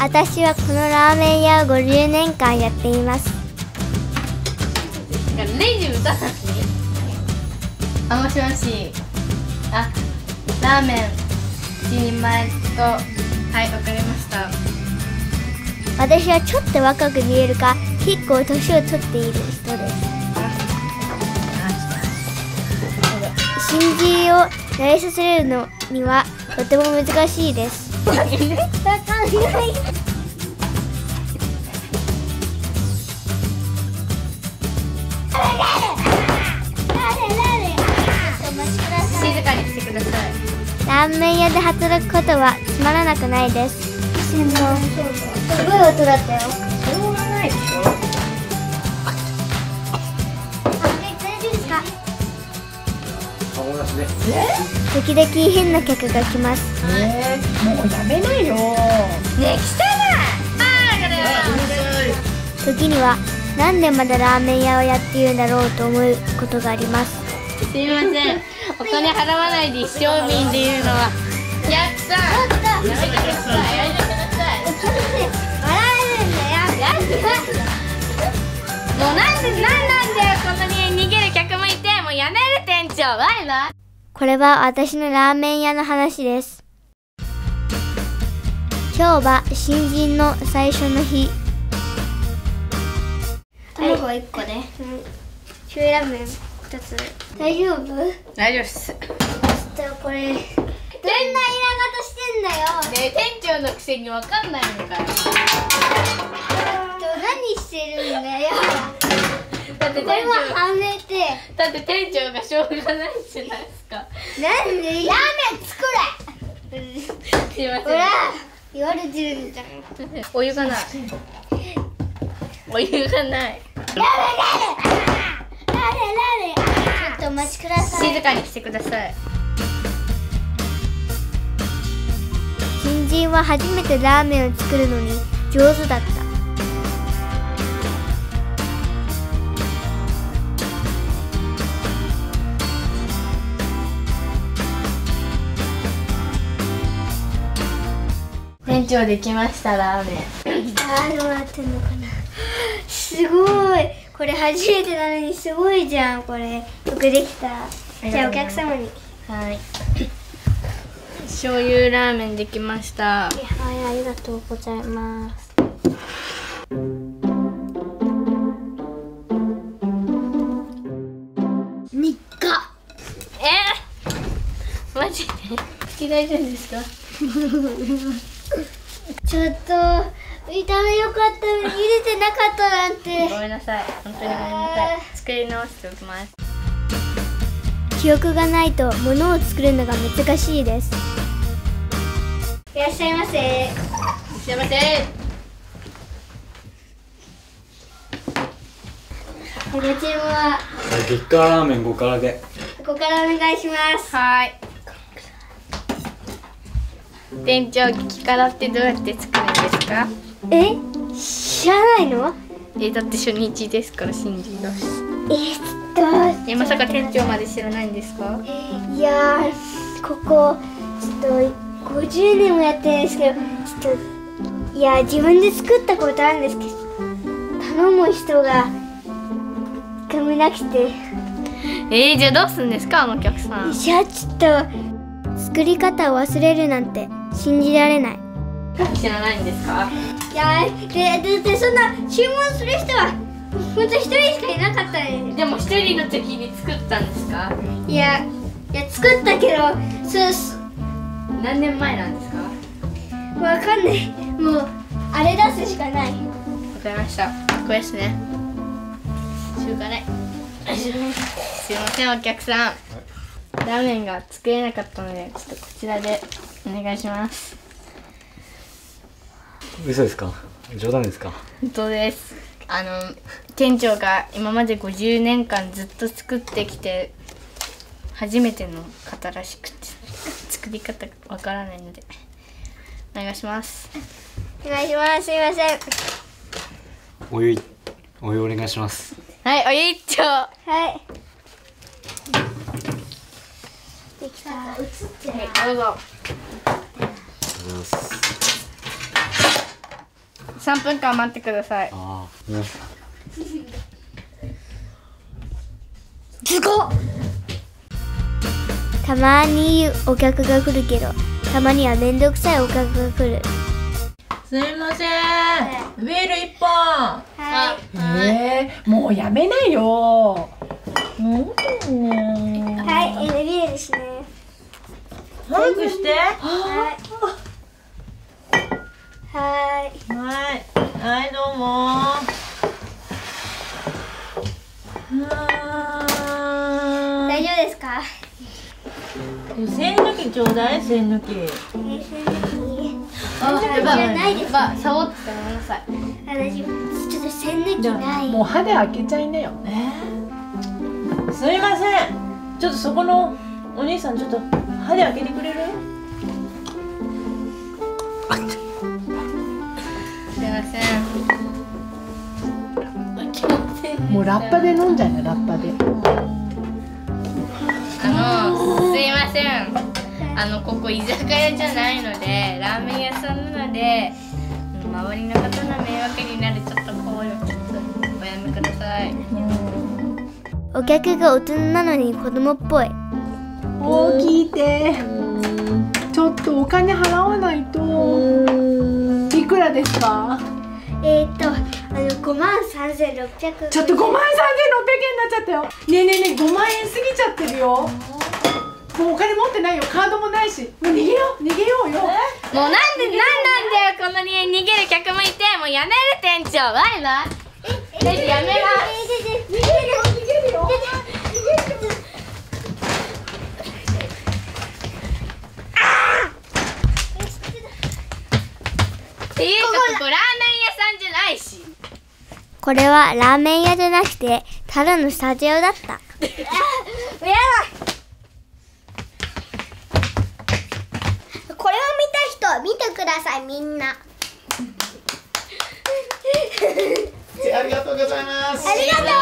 私はこのラーメン屋を50年間やっています。あ、もしもし。あ、ラーメン1人前と、はい、わかりました。私はちょっと若く見えるか、結構年を取っている人です。新人を慣れさせるのにはとても難しいです。わかんない。静かにしてください。ラーメン屋で働くことはつまらなくないです。すごい音だったよ。しょうがないでしょ。時々変な客が来ます。もうやめないよ。ねえ、来たな。時にはなんでまだラーメン屋をやっているんだろうと思うことがあります。すいません、お金払わないで一生瓶で言うのはやった。やめてください、やめてください。笑えるんだよ。やった。もうなんなんだよ、こんなに逃げる客もいて。もうやめる、店長。バイバイ。これは私のラーメン屋の話です。今日は新人の最初の日。卵1個で、中ラーメン2つ。大丈夫？大丈夫っす。ちょっとこれどんなイラガトしてんだよ。ねえ、店長のくせにわかんないのかよ。何してるんだよ。だってこれははめて。だって店長がしょうがないじゃないですか。なんでラーメン作れ。すいません。ほら、言われてるじゃん。お湯がない。お湯がない。ラーメン。ちょっとお待ちください。静かにしてください。新人は初めてラーメンを作るのに上手だった。店長できましたラーメン。あ、ってんのかな。すごい。これ初めてなのにすごいじゃん。これよくできた。じゃあお客様に。はい。醤油ラーメンできました。はい、ありがとうございます。3日。マジで？嫌いなんですか？ちょっと見た目良かったのに茹でてなかったなんて。ごめんなさい、本当にごめんなさい。作り直しておきます。記憶がないと物を作るのが難しいです。いらっしゃいませ。いらっしゃいませ。ご注文はビッカーラーメン5辛で。5辛お願いします。はい。店長、激辛ってどうやって作るんですか？知らないの？だって初日ですから、新人だし。まさか店長まで知らないんですか？いやー、ここちょっと50年もやってるんですけど、ちょっと、いや、自分で作ったことあるんですけど、頼む人が組めなくて。じゃあどうするんですか、あのお客さん。いや、ちょっと作り方を忘れるなんて信じられない。知らないんですか？いや、でそんな注文する人は本当一人しかいなかったね。でも一人の時に作ったんですか？いや作ったけど、何年前なんですか？わかんない。もうあれ出すしかない。わかりました。これですね。しょうがない。すいません、お客さん。ラーメンが作れなかったので、ちょっとこちらでお願いします。嘘ですか？冗談ですか？本当です。店長が今まで50年間ずっと作ってきて、初めての方らしくて、作り方わからないので、お願いします。お願いします。すいません。お湯お願いします。はい、お湯1丁。はい。できた。はい、どうぞ。3分間待ってください。ああ、ね、すごっ。たまにお客が来るけど、たまにはめんどくさいお客が来る。すいません、はい、ビール1本。はい、もうやめなよ。はい、ビールしね。早くして。はい、どうも。大丈夫ですか。栓抜きちょうだい、栓抜き。やばい、やばい、サボってごめんなさい。私、ちょっと栓抜きない。もう歯で開けちゃいなよ。すみません。ちょっとそこのお兄さん、ちょっと歯で開けてくれる？すみません。もうラッパで飲んじゃうよ、ラッパで。すいません。ここ居酒屋じゃないので、ラーメン屋さんなので、周りの方の迷惑になる、ちょっとこういうおやめください。お客が大人なのに子供っぽい。おー、聞いて。ちょっとお金払わないと。いくらですか？5万3600円。ちょっと5万3600円になっちゃったよ。ねえねえねえ、5万円過ぎちゃってるよ。もうお金持ってないよ、カードもないし。もう逃げよう、逃げようよ。もうなんでなんだよ、このに逃げる客もいて。もうやめる、店長。わいな。やめます。逃げる。これはラーメン屋じゃなくて、ただのスタジオだった。これを見た人、見てください、みんな。ありがとうございます。ありがとう。